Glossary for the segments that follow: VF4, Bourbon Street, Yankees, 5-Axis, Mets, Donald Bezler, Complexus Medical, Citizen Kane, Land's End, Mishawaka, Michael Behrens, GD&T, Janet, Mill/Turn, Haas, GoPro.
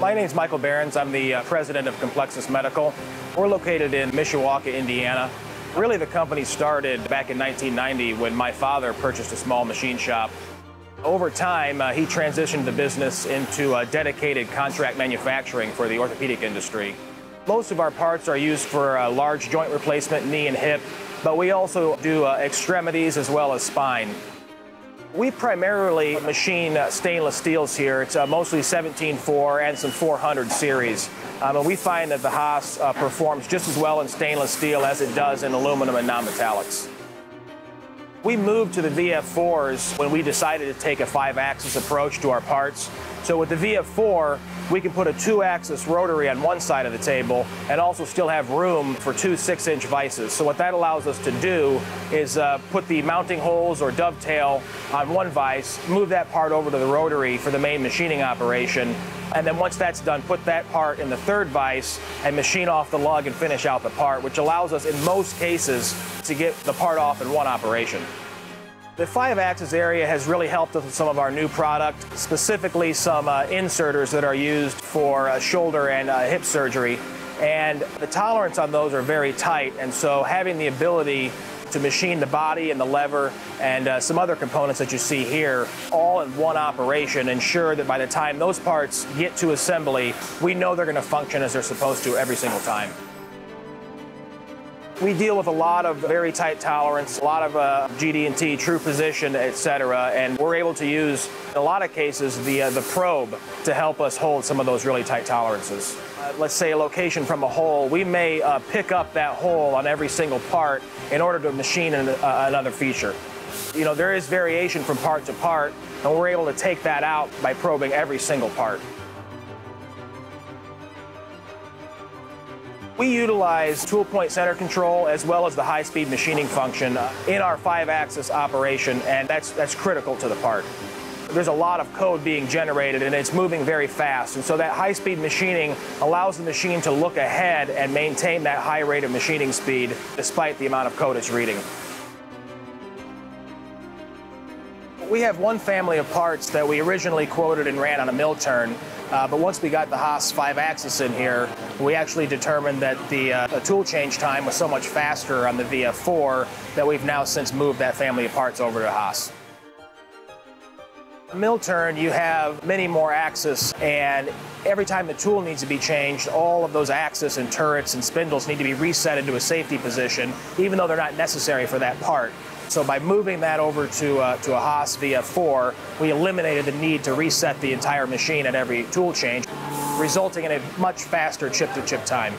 My name is Michael Behrens. I'm the president of Complexus Medical. We're located in Mishawaka, Indiana. Really, the company started back in 1990 when my father purchased a small machine shop. Over time, he transitioned the business into dedicated contract manufacturing for the orthopedic industry. Most of our parts are used for large joint replacement, knee and hip, but we also do extremities as well as spine. We primarily machine stainless steels here. It's mostly 17-4 and some 400 series. And we find that the Haas performs just as well in stainless steel as it does in aluminum and non-metallics. We moved to the VF4s when we decided to take a 5-axis approach to our parts. So with the VF4, we can put a 2-axis rotary on one side of the table and also still have room for two 6-inch vices. So what that allows us to do is put the mounting holes or dovetail on one vise, move that part over to the rotary for the main machining operation, and then once that's done, put that part in the third vise and machine off the lug and finish out the part, which allows us in most cases to get the part off in one operation. The 5-axis area has really helped us with some of our new product, specifically some inserters that are used for shoulder and hip surgery. And the tolerance on those are very tight, and so having the ability to machine the body and the lever and some other components that you see here all in one operation ensure that by the time those parts get to assembly, we know they're going to function as they're supposed to every single time. We deal with a lot of very tight tolerance, a lot of GD&T, true position, etc., and we're able to use, in a lot of cases, the probe to help us hold some of those really tight tolerances. Let's say a location from a hole, we may pick up that hole on every single part in order to machine another feature. You know, there is variation from part to part, and we're able to take that out by probing every single part. We utilize tool point center control as well as the high-speed machining function in our 5-axis operation, and that's critical to the part. There's a lot of code being generated, and it's moving very fast, and so that high-speed machining allows the machine to look ahead and maintain that high rate of machining speed despite the amount of code it's reading. We have one family of parts that we originally quoted and ran on a mill turn, but once we got the Haas 5-axis in here, we actually determined that the tool change time was so much faster on the VF4 that we've now since moved that family of parts over to Haas. Mill turn, you have many more axes, and every time the tool needs to be changed, all of those axes and turrets and spindles need to be reset into a safety position, even though they're not necessary for that part. So by moving that over to a Haas VF4, we eliminated the need to reset the entire machine at every tool change, resulting in a much faster chip-to-chip time.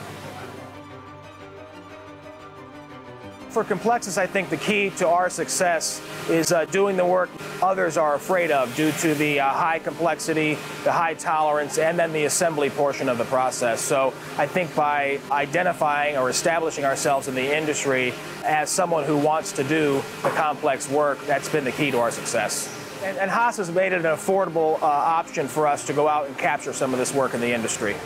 For Complexus, I think the key to our success is doing the work others are afraid of due to the high complexity, the high tolerance, and then the assembly portion of the process. So I think by identifying or establishing ourselves in the industry as someone who wants to do the complex work, that's been the key to our success. And Haas has made it an affordable option for us to go out and capture some of this work in the industry.